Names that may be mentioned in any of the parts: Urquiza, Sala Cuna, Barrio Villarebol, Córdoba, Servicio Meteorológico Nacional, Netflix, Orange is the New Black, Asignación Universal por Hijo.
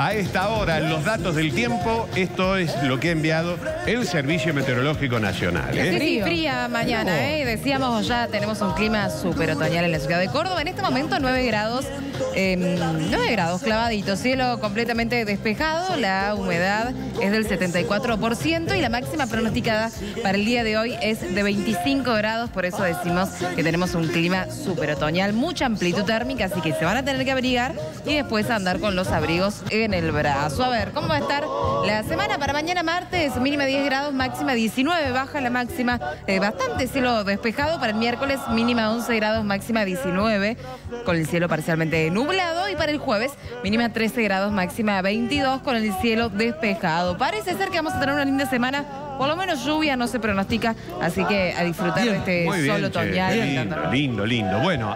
A esta hora, los datos del tiempo, esto es lo que ha enviado el Servicio Meteorológico Nacional. Sí, sí, fría mañana, decíamos, ya tenemos un clima súper otoñal en la ciudad de Córdoba. En este momento 9 grados, 9 grados clavaditos, cielo completamente despejado, la humedad es del 74% y la máxima pronosticada para el día de hoy es de 25 grados, por eso decimos que tenemos un clima súper otoñal, mucha amplitud térmica, así que se van a tener que abrigar y después andar con los abrigos en el brazo. A ver, ¿cómo va a estar la semana para mañana martes? Mínima 10 grados, máxima 19, baja la máxima, bastante cielo despejado. Para el miércoles, mínima 11 grados, máxima 19, con el cielo parcialmente nublado. Y para el jueves, mínima 13 grados, máxima 22, con el cielo despejado. Parece ser que vamos a tener una linda semana. Por lo menos lluvia no se pronostica, así que a disfrutar bien, de este sol otoñal. Lindo, lindo, lindo. Bueno,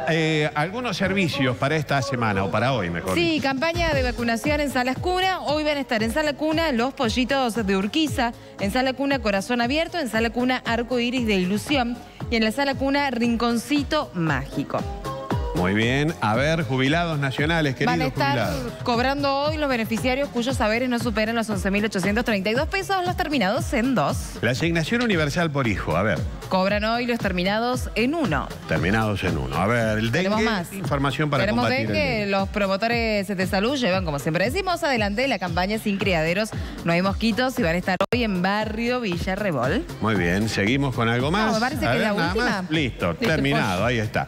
algunos servicios para esta semana, o para hoy mejor. Sí, campaña de vacunación en Sala Cuna. Hoy van a estar en Sala Cuna los pollitos de Urquiza, en Sala Cuna Corazón Abierto, en Sala Cuna Arco Iris de Ilusión y en la Sala Cuna Rinconcito Mágico. Muy bien. A ver, jubilados nacionales, queridos jubilados. Van a estar cobrando hoy los beneficiarios cuyos saberes no superan los 11.832 pesos, los terminados en 2. La Asignación Universal por Hijo, a ver. Cobran hoy los terminados en 1. Terminados en 1. A ver, el dengue, tenemos más información para combatir. Tenemos dengue, los promotores de salud llevan, como siempre decimos, adelante la campaña Sin Criaderos, No Hay Mosquitos, y van a estar hoy en Barrio Villarebol. Muy bien, seguimos con algo más. No, me parece que es la última. Listo, terminado, ahí está.